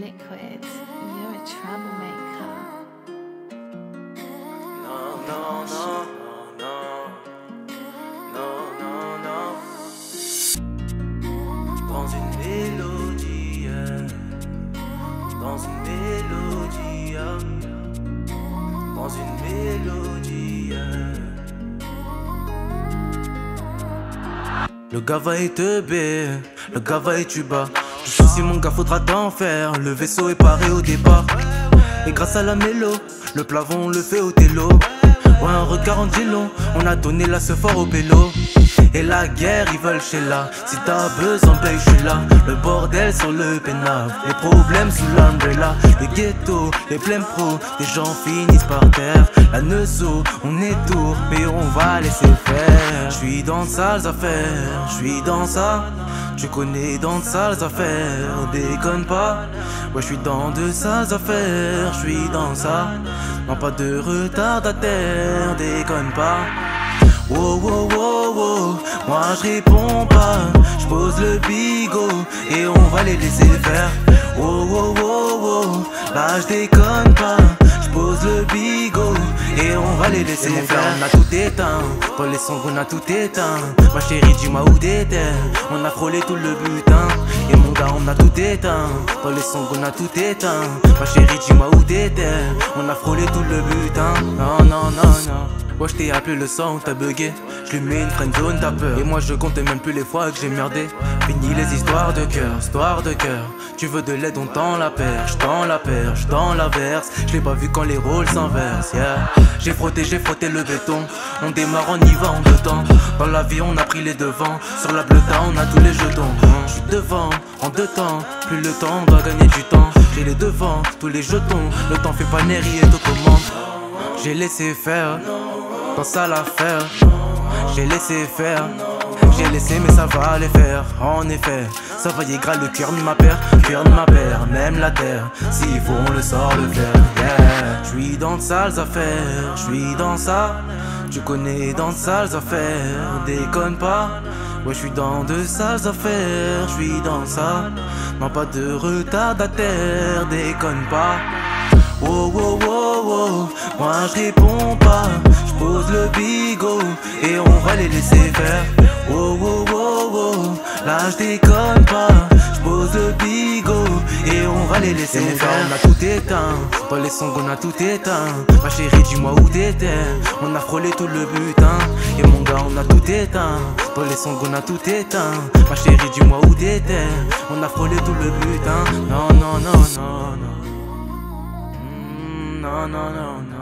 liquids. You're a troublemaker. Non, non, non, non, non, non, non, non. Dans une mélodie, dans une mélodie, dans une mélodie. Le gars va et te baie, le gars va et tu bats. Tu choisis mon gars, faudra t'en faire. Le vaisseau est paré au départ. Et grâce à la mélo, le plafond on le fait au télo. Ouais, un regard en dit long, on a donné la ce fort au bélo. Et la guerre, ils veulent chez là. Si t'as besoin, paye, je suis là. Le bordel sur le pénal, les problèmes sous l'umbrella. Les ghettos, les pleins pros, des gens finissent par terre. La neuzo, on est tour, mais on va laisser faire. Je suis dans de sales affaires, je suis dans ça. Tu connais dans de sales affaires, déconne pas. Ouais, je suis dans de sales affaires, je suis dans ça. Non, pas de retardataire, déconne pas. Wow, wow, wow, wow, moi je réponds pas. Je pose le bigot et on va les laisser faire. Wow, wow, wow, wow, là je déconne pas. Je pose le bigot et on va les laisser faire. On a tout éteint, pour les sons on a tout éteint. Ma chérie dis-moi où t'étais, on a frôlé tout le butin. Et mon gars on a tout éteint, pour les sons on a tout éteint. Ma chérie dis-moi où t'étais, on a frôlé tout le butin. Non, non, non, non. Ouais, je t'ai appelé le sang, t'as bugué. Je lui mets une friend zone, t'as peur. Et moi je compte même plus les fois que j'ai merdé. Fini les histoires de cœur, histoire de cœur. Tu veux de l'aide, on tend la perche, tend la perche, dans la verse. Je l'ai pas vu quand les rôles s'inversent, yeah. J'ai frotté le béton. On démarre, on y va en deux temps. Dans la vie, on a pris les devants. Sur la bleuta, on a tous les jetons. Je suis devant, en deux temps. Plus le temps, on doit gagner du temps. J'ai les devants, tous les jetons. Le temps fait pas neri et tout commande. J'ai laissé faire. Dans ça l'affaire, j'ai laissé faire. J'ai laissé mais ça va les faire. En effet, ça va y grave le cœur de ma paire. Cœur de ma paire, même la terre. S'il faut on le sort le faire, yeah. J'suis dans de sales affaires, j'suis dans ça. Tu connais dans de sales affaires, déconne pas. Ouais j'suis dans de sales affaires, j'suis dans ça. Non pas de retardataire, déconne pas. Wow, wow, wow, wow, moi je réponds pas. Je pose le bigot et on va les laisser faire. Wow, wow, wow, wow, là je déconne pas. Je pose le bigot et on va les laisser faire. On a tout éteint, dans les songs on a tout éteint. Ma chérie dis-moi où t'étais, on a frôlé tout le butin. Et mon gars on a tout éteint, dans les songs on a tout éteint. Ma chérie dis-moi où t'étais, on a frôlé tout le butin. Non, non, non, non, non. No, no, no, no.